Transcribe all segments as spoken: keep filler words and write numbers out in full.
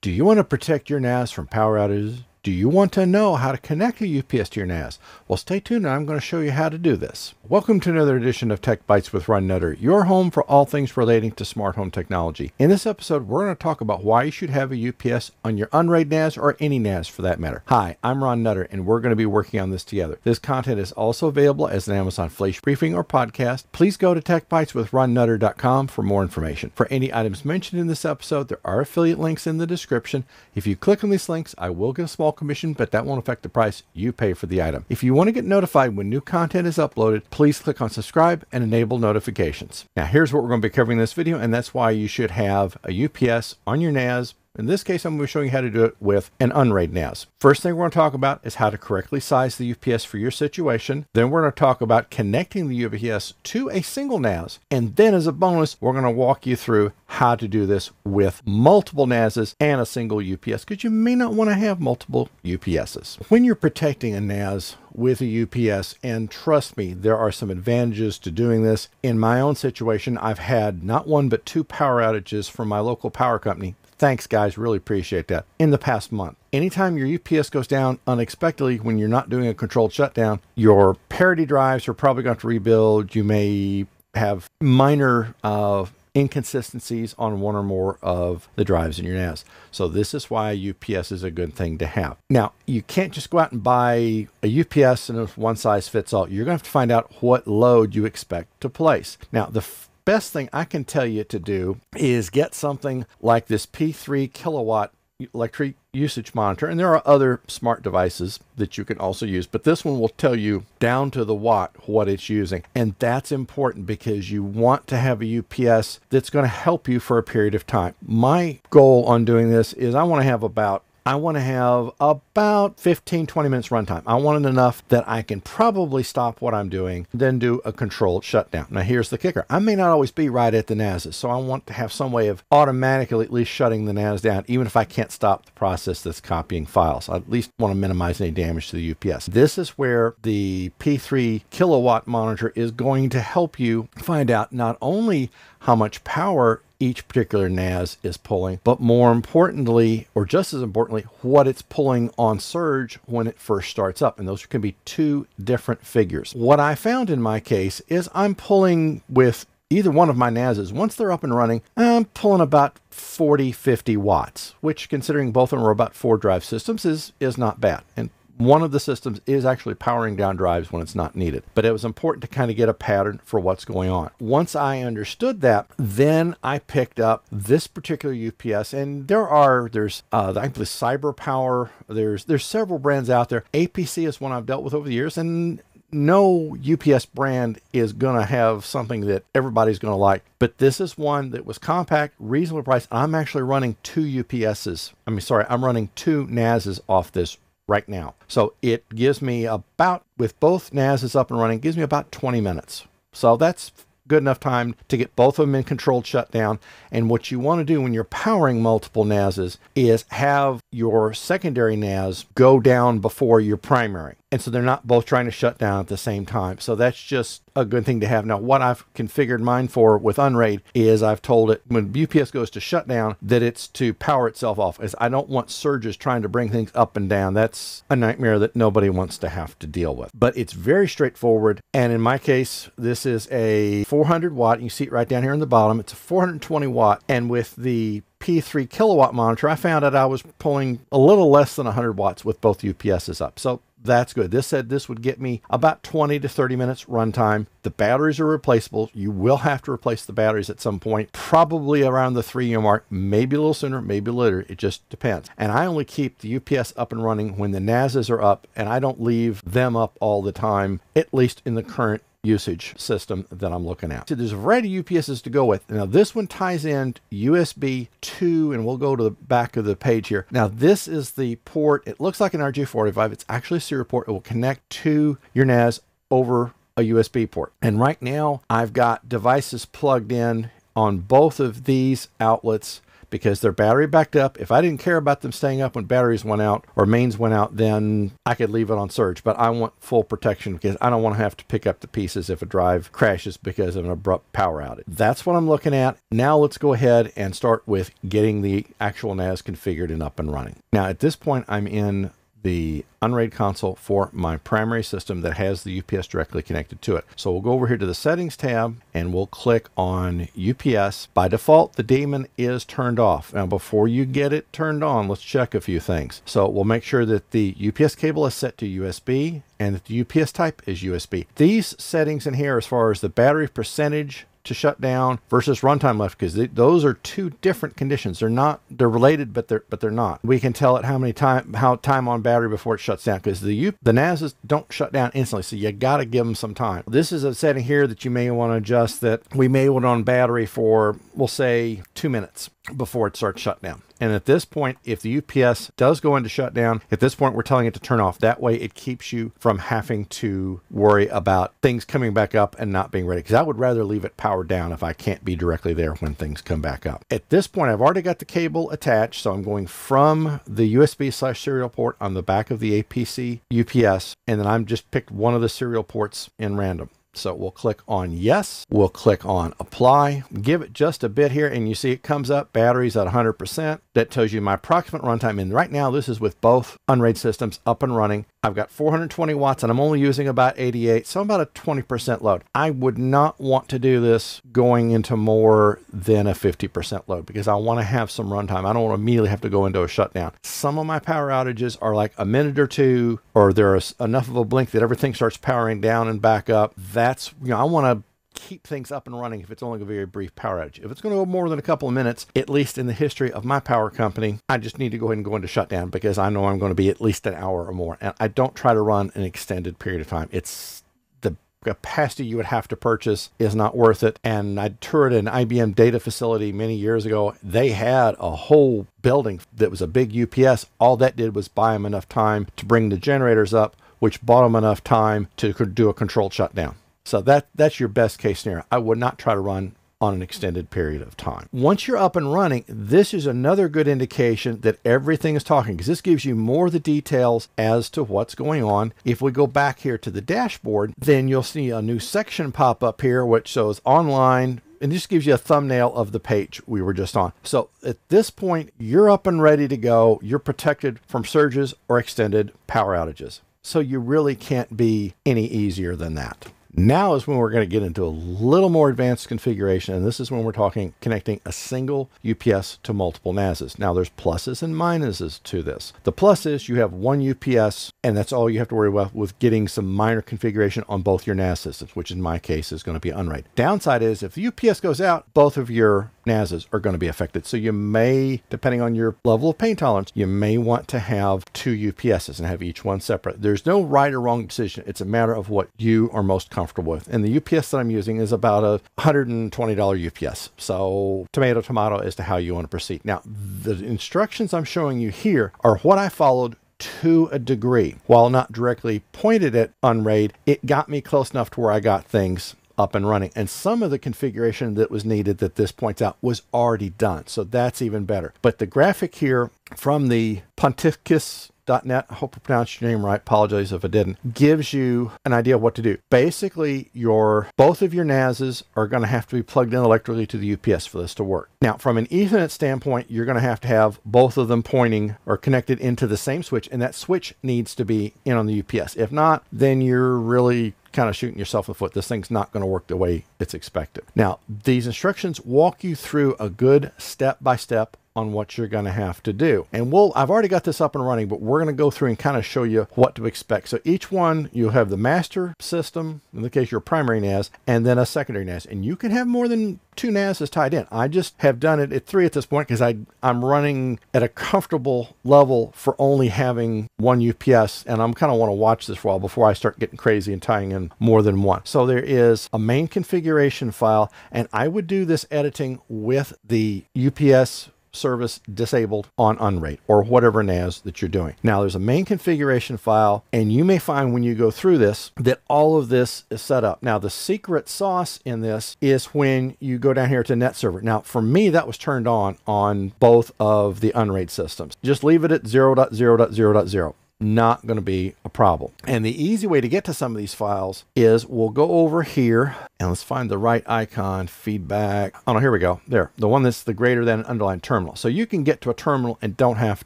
Do you want to protect your N A S from power outages? Do you want to know how to connect a U P S to your N A S? Well, stay tuned and I'm going to show you how to do this. Welcome to another edition of Tech Bytes with Ron Nutter, your home for all things relating to smart home technology. In this episode, we're going to talk about why you should have a U P S on your Unraid N A S or any N A S for that matter. Hi, I'm Ron Nutter and we're going to be working on this together. This content is also available as an Amazon Flash briefing or podcast. Please go to tech bytes with ron nutter dot com for more information. For any items mentioned in this episode, there are affiliate links in the description. If you click on these links, I will get a small commission, but that won't affect the price you pay for the item. If you want to get notified when new content is uploaded, please click on subscribe and enable notifications. Now here's what we're going to be covering in this video, and that's why you should have a U P S on your N A S. In this case, I'm going to be showing you how to do it with an Unraid N A S. First thing we're going to talk about is how to correctly size the U P S for your situation. Then we're going to talk about connecting the U P S to a single N A S. And then as a bonus, we're going to walk you through how to do this with multiple N A Ses and a single U P S, because you may not want to have multiple U P Ses. When you're protecting a N A S with a U P S, and trust me, there are some advantages to doing this. In my own situation, I've had not one but two power outages from my local power company. Thanks guys, really appreciate that. In the past month, anytime your U P S goes down unexpectedly when you're not doing a controlled shutdown, your parity drives are probably going to rebuild. You may have minor uh, inconsistencies on one or more of the drives in your N A S. So this is why U P S is a good thing to have. Now, you can't just go out and buy a U P S and one size fits all. You're going to have to find out what load you expect to place. Now, the best thing I can tell you to do is get something like this P three kilowatt electric usage monitor, and there are other smart devices that you can also use, but this one will tell you down to the watt what it's using, and that's important because you want to have a U P S that's going to help you for a period of time. My goal on doing this is I want to have about I want to have about fifteen, twenty minutes runtime. I want it enough that I can probably stop what I'm doing, then do a controlled shutdown. Now here's the kicker. I may not always be right at the N A Ses, so I want to have some way of automatically at least shutting the N A S down, even if I can't stop the process that's copying files. I at least want to minimize any damage to the U P S. This is where the P three kilowatt monitor is going to help you find out not only how much power each particular N A S is pulling, but more importantly, or just as importantly, what it's pulling on surge when it first starts up. And those can be two different figures. What I found in my case is I'm pulling with either one of my N A Ses, once they're up and running, I'm pulling about forty, fifty watts, which considering both of them are about four drive systems is, is not bad. And one of the systems is actually powering down drives when it's not needed, but it was important to kind of get a pattern for what's going on. Once I understood that, then I picked up this particular U P S, and there are, there's uh, I believe Cyber Power, there's, there's several brands out there. A P C is one I've dealt with over the years, and no U P S brand is going to have something that everybody's going to like, but this is one that was compact, reasonable price. I'm actually running two U P Ses. I mean, sorry, I'm running two N A Ses off this right now. So it gives me about, with both N A Ses up and running, gives me about twenty minutes. So that's good enough time to get both of them in controlled shutdown. And what you want to do when you're powering multiple N A Ses is have your secondary N A S go down before your primary. And so they're not both trying to shut down at the same time. So that's just a good thing to have. Now, what I've configured mine for with Unraid is I've told it when U P S goes to shutdown that it's to power itself off, as I don't want surges trying to bring things up and down. That's a nightmare that nobody wants to have to deal with. But it's very straightforward. And in my case, this is a four hundred watt. You see it right down here in the bottom. It's a four hundred twenty watt. And with the P three kilowatt monitor, I found that I was pulling a little less than one hundred watts with both U P Ses up. So that's good. This said this would get me about twenty to thirty minutes runtime. The batteries are replaceable. You will have to replace the batteries at some point, probably around the three year mark, maybe a little sooner, maybe later. It just depends. And I only keep the U P S up and running when the N A Ses are up, and I don't leave them up all the time, at least in the current usage system that I'm looking at. So there's a variety of U P Ses to go with. Now this one ties in U S B two, and we'll go to the back of the page here. Now this is the port. It looks like an R J four eighty-five. It's actually a serial port. It will connect to your N A S over a U S B port. And right now I've got devices plugged in on both of these outlets. because they're battery backed up. If I didn't care about them staying up when batteries went out or mains went out, then I could leave it on surge. But I want full protection because I don't want to have to pick up the pieces if a drive crashes because of an abrupt power outage. That's what I'm looking at. Now let's go ahead and start with getting the actual N A S configured and up and running. Now at this point, I'm in the Unraid console for my primary system that has the U P S directly connected to it. So we'll go over here to the settings tab and we'll click on U P S. By default, the daemon is turned off. Now, before you get it turned on, let's check a few things. So we'll make sure that the U P S cable is set to U S B and that the U P S type is U S B. These settings in here, as far as the battery percentage to shut down versus runtime left, because those are two different conditions. They're not, they're related, but they're, but they're not. We can tell it how many time, how time on battery before it shuts down, because the U, the N A Ses don't shut down instantly. So you got to give them some time. This is a setting here that you may want to adjust, that we may want on battery for, we'll say two minutes before it starts shutting down. And at this point, if the U P S does go into shutdown, at this point, we're telling it to turn off. That way it keeps you from having to worry about things coming back up and not being ready. Because I would rather leave it powered down if I can't be directly there when things come back up. At this point, I've already got the cable attached. So I'm going from the U S B slash serial port on the back of the A P C U P S. And then I'm just picked one of the serial ports in random. So we'll click on yes, we'll click on apply, give it just a bit here, and you see it comes up, batteries at one hundred percent. That tells you my approximate runtime. And right now, this is with both Unraid systems up and running. I've got four hundred twenty watts and I'm only using about eighty-eight, so about a twenty percent load. I would not want to do this going into more than a fifty percent load because I want to have some runtime. I don't want to immediately have to go into a shutdown. Some of my power outages are like a minute or two, or there's enough of a blink that everything starts powering down and back up. That's, you know, I want to keep things up and running if it's only a very brief power outage. If it's going to go more than a couple of minutes, at least in the history of my power company, I just need to go ahead and go into shutdown because I know I'm going to be at least an hour or more. And I don't try to run an extended period of time. It's the capacity you would have to purchase is not worth it. And I toured an I B M data facility many years ago. They had a whole building that was a big U P S. All that did was buy them enough time to bring the generators up, which bought them enough time to do a controlled shutdown. So that, that's your best case scenario. I would not try to run on an extended period of time. Once you're up and running, this is another good indication that everything is talking, because this gives you more of the details as to what's going on. If we go back here to the dashboard, then you'll see a new section pop up here, which shows online, and this gives you a thumbnail of the page we were just on. So at this point, you're up and ready to go. You're protected from surges or extended power outages. So you really can't be any easier than that. Now is when we're going to get into a little more advanced configuration, and this is when we're talking connecting a single U P S to multiple N A Ses. Now there's pluses and minuses to this. The plus is you have one U P S, and that's all you have to worry about with getting some minor configuration on both your N A S systems, which in my case is going to be Unraid. Downside is if the U P S goes out, both of your N A Ses are going to be affected. So you may, depending on your level of pain tolerance, you may want to have two U P Ses and have each one separate. There's no right or wrong decision. It's a matter of what you are most comfortable with. And the U P S that I'm using is about a one hundred twenty dollar U P S. So tomato, tomato as to how you want to proceed. Now, the instructions I'm showing you here are what I followed to a degree. While not directly pointed at Unraid, it got me close enough to where I got things up and running. And some of the configuration that was needed that this points out was already done. So that's even better. But the graphic here from the Pontikis .net, I hope I pronounced your name right, apologies if I didn't, gives you an idea of what to do. Basically, your both of your N A Ses are going to have to be plugged in electrically to the U P S for this to work. Now, from an Ethernet standpoint, you're going to have to have both of them pointing or connected into the same switch, and that switch needs to be in on the U P S. If not, then you're really kind of shooting yourself in the foot. This thing's not going to work the way it's expected. Now, these instructions walk you through a good step-by-step on what you're going to have to do. And we'll, I've already got this up and running, but we're going to go through and kind of show you what to expect. So each one, you'll have the master system, in the case your primary N A S, and then a secondary N A S. And you can have more than two N A Ses tied in. I just have done it at three at this point because I, I'm running at a comfortable level for only having one U P S. And I'm kind of want to watch this for a while before I start getting crazy and tying in more than one. So there is a main configuration file, and I would do this editing with the U P S service disabled on Unraid or whatever N A S that you're doing. Now there's a main configuration file, and you may find when you go through this that all of this is set up. Now the secret sauce in this is when you go down here to net server. Now for me, that was turned on on both of the Unraid systems. Just leave it at zero dot zero dot zero dot zero. Not going to be a problem. And the easy way to get to some of these files is we'll go over here and let's find the right icon, feedback. Oh no, here we go. There, the one that's the greater than underlined terminal. So you can get to a terminal and don't have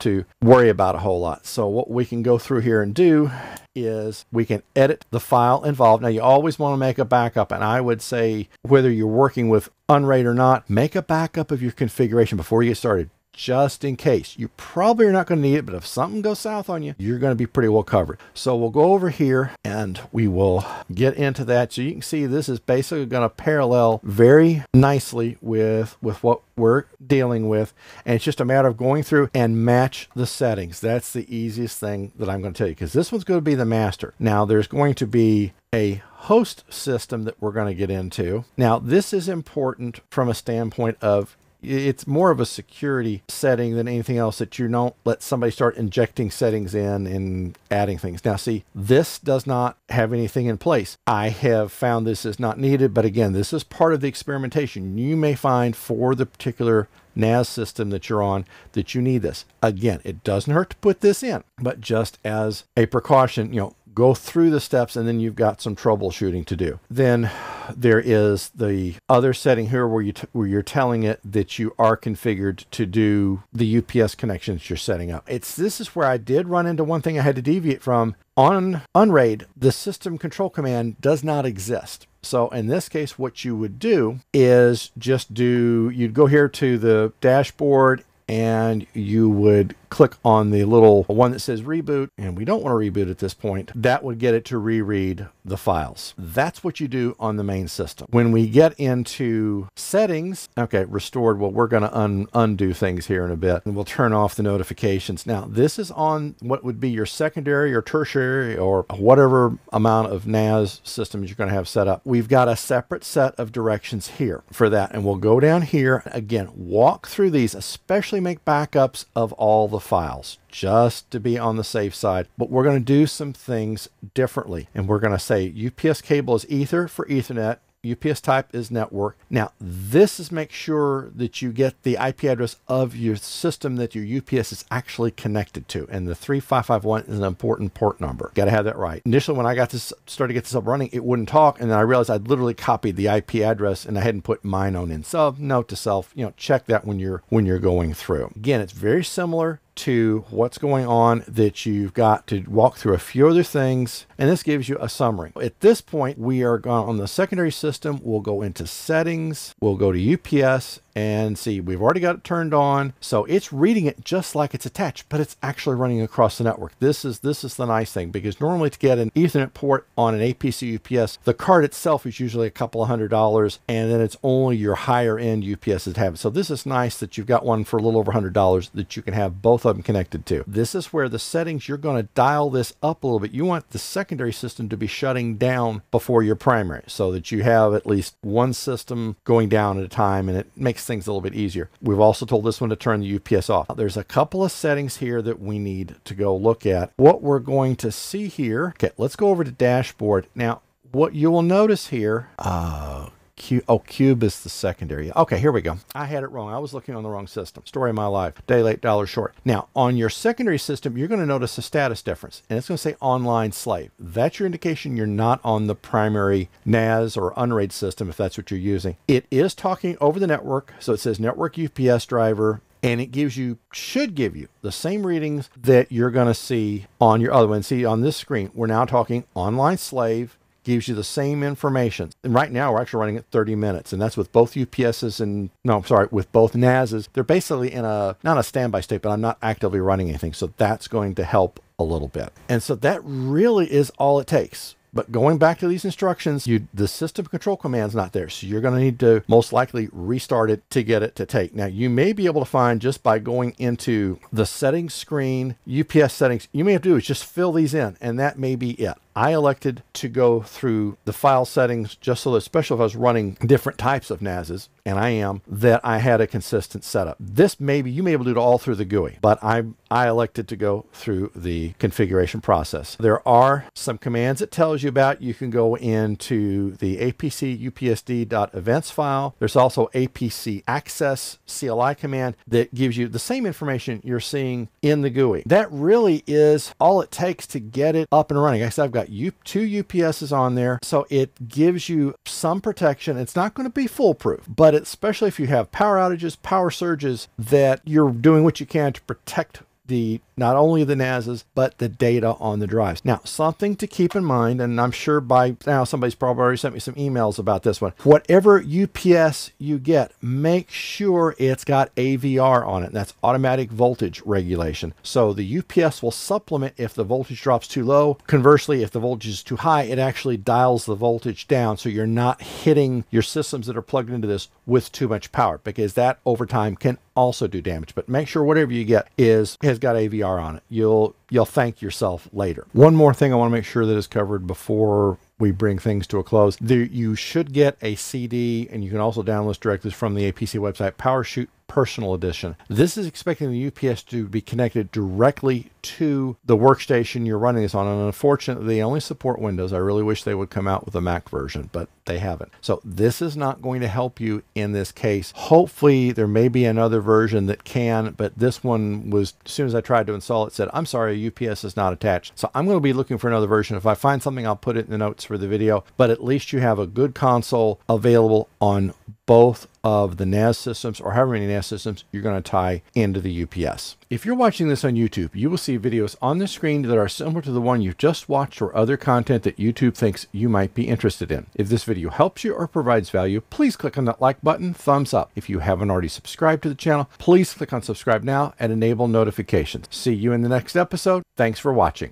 to worry about a whole lot. So what we can go through here and do is we can edit the file involved. Now you always want to make a backup, and I would say whether you're working with Unraid or not, make a backup of your configuration before you get started. Just in case. You probably are not going to need it, but if something goes south on you, you're going to be pretty well covered. So we'll go over here and we will get into that. So you can see this is basically going to parallel very nicely with, with what we're dealing with. And it's just a matter of going through and match the settings. That's the easiest thing that I'm going to tell you, because this one's going to be the master. Now there's going to be a host system that we're going to get into. Now this is important from a standpoint of it's more of a security setting than anything else, that you don't let somebody start injecting settings in and adding things. Now see, this does not have anything in place. I have found this is not needed, but again, this is part of the experimentation. You may find for the particular N A S system that you're on that you need this. Again, it doesn't hurt to put this in, but just as a precaution, you know, go through the steps, and then you've got some troubleshooting to do. Then there is the other setting here where, you t where you're telling it that you are configured to do the U P S connections you're setting up. It's this is where I did run into one thing I had to deviate from. On Unraid, the system control command does not exist. So in this case, what you would do is just do, you'd go here to the dashboard and you would click on the little one that says reboot, and we don't want to reboot at this point. That would get it to reread the files. That's what you do on the main system. When we get into settings, okay, restored, well, we're going to un undo things here in a bit, and we'll turn off the notifications. Now, this is on what would be your secondary or tertiary or whatever amount of N A S systems you're going to have set up. We've got a separate set of directions here for that, and we'll go down here. Again, walk through these, especially make backups of all the files just to be on the safe side, but we're going to do some things differently. And we're going to say U P S cable is ether for Ethernet. U P S type is network. Now this is make sure that you get the I P address of your system that your U P S is actually connected to. And the three five five one is an important port number. Got to have that right. Initially, when I got this started to get this up running, it wouldn't talk. And then I realized I'd literally copied the I P address and I hadn't put mine on in. So note to self, you know, check that when you're, when you're going through. Again, it's very similar to what's going on, that you've got to walk through a few other things, and this gives you a summary. At this point, we are gone on the secondary system. We'll go into settings, we'll go to U P S, and see, we've already got it turned on, so it's reading it just like it's attached, but it's actually running across the network. This is this is the nice thing, because normally to get an Ethernet port on an A P C U P S, the card itself is usually a couple of hundred dollars, and then it's only your higher end U P S that have it. So this is nice that you've got one for a little over a hundred dollars that you can have both of them connected to. This is where the settings, you're going to dial this up a little bit. You want the secondary system to be shutting down before your primary, so that you have at least one system going down at a time, and it makes things a little bit easier. We've also told this one to turn the U P S off. There's a couple of settings here that we need to go look at. What we're going to see here, okay, let's go over to dashboard. Now, what you will notice here, uh, Q, oh, cube is the secondary. Okay, here we go. I had it wrong. I was looking on the wrong system. Story of my life. Day late, dollar short. Now, on your secondary system, you're going to notice a status difference, and it's going to say online slave. That's your indication you're not on the primary N A S or Unraid system, if that's what you're using. It is talking over the network, so it says network U P S driver, and it gives you, should give you, the same readings that you're going to see on your other one. See, on this screen, we're now talking online slave, gives you the same information. And right now we're actually running at thirty minutes, and that's with both U P Ss and, no, I'm sorry, with both N A Ss. They're basically in a, not a standby state, but I'm not actively running anything. So that's going to help a little bit. And so that really is all it takes. But going back to these instructions, you, the system control command's not there. So you're going to need to most likely restart it to get it to take. Now, you may be able to find, just by going into the settings screen, U P S settings, you may have to do is just fill these in, and that may be it. I elected to go through the file settings just so that, especially if I was running different types of NASes, and I am, that I had a consistent setup. This maybe you may be able to do it all through the G U I, but I, I elected to go through the configuration process. There are some commands it tells you about. You can go into the A P C U P S D dot events file. There's also A P C access C L I command that gives you the same information you're seeing in the G U I. That really is all it takes to get it up and running. I said I've got U, two U P Ss on there, so it gives you some protection. It's not going to be foolproof, but But especially if you have power outages, power surges, that you're doing what you can to protect the not only the NASes, but the data on the drives. Now, something to keep in mind, and I'm sure by now somebody's probably already sent me some emails about this one. Whatever U P S you get, make sure it's got A V R on it. That's automatic voltage regulation. So the U P S will supplement if the voltage drops too low. Conversely, if the voltage is too high, it actually dials the voltage down, so you're not hitting your systems that are plugged into this with too much power, because that over time can also do damage. But make sure whatever you get is has got A V R on it. You'll you'll thank yourself later. One more thing I want to make sure that is covered before we bring things to a close. There, you should get a C D, and you can also download this directly from the A P C website, PowerChute Personal Edition. This is expecting the U P S to be connected directly to the workstation you're running this on, and unfortunately they only support Windows. I really wish they would come out with a Mac version, but they haven't. So this is not going to help you in this case. Hopefully there may be another version that can, but this one was, as soon as I tried to install it, it said, I'm sorry, U P S is not attached. So I'm going to be looking for another version. If I find something, I'll put it in the notes for the video, but at least you have a good console available on both of the NAS systems, or however many NAS systems you're going to tie into the U P S. If you're watching this on YouTube, you will see videos on the screen that are similar to the one you've just watched, or other content that YouTube thinks you might be interested in. If this video helps you or provides value, please click on that like button, thumbs up. If you haven't already subscribed to the channel, please click on subscribe now and enable notifications. See you in the next episode. Thanks for watching.